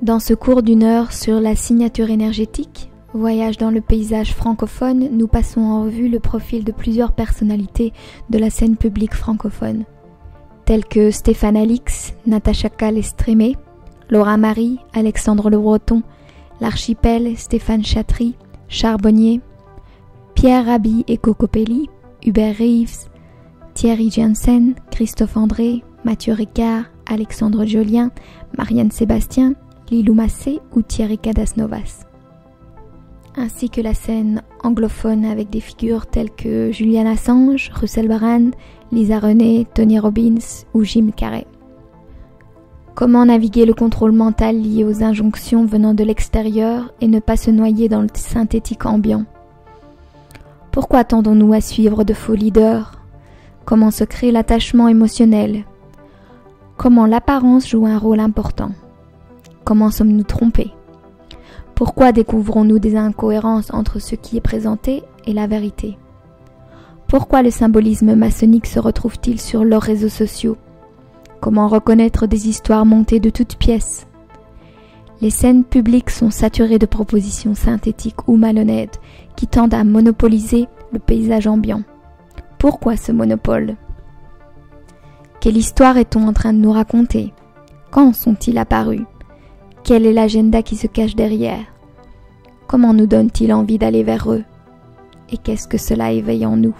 Dans ce cours d'une heure sur la signature énergétique, voyage dans le paysage francophone, nous passons en revue le profil de plusieurs personnalités de la scène publique francophone, telles que Stéphane Allix, Natasha Calestrémé, Laura Marie, Alexandre Lebreton, L'Archipel, Stéphane Chatry, Charbonnier, Pierre Rabhi et Kokopelli, Hubert Reeves, Thierry Jansen, Christophe André, Mathieu Ricard, Alexandre Jolien, Marianne Sébastien, Lilou Macé ou Thierry Casasnovas, ainsi que la scène anglophone avec des figures telles que Julian Assange, Russell Brand, Lisa Renee, Tony Robbins ou Jim Carrey. Comment naviguer le contrôle mental lié aux injonctions venant de l'extérieur et ne pas se noyer dans le synthétique ambiant? Pourquoi tendons-nous à suivre de faux leaders? Comment se crée l'attachement émotionnel? Comment l'apparence joue un rôle important? Comment sommes-nous trompés? Pourquoi découvrons-nous des incohérences entre ce qui est présenté et la vérité? Pourquoi le symbolisme maçonnique se retrouve-t-il sur leurs réseaux sociaux? Comment reconnaître des histoires montées de toutes pièces? Les scènes publiques sont saturées de propositions synthétiques ou malhonnêtes qui tendent à monopoliser le paysage ambiant. Pourquoi ce monopole? Quelle histoire est-on en train de nous raconter? Quand sont-ils apparus? Quel est l'agenda qui se cache derrière? Comment nous donne-t-il envie d'aller vers eux? Et qu'est-ce que cela éveille en nous?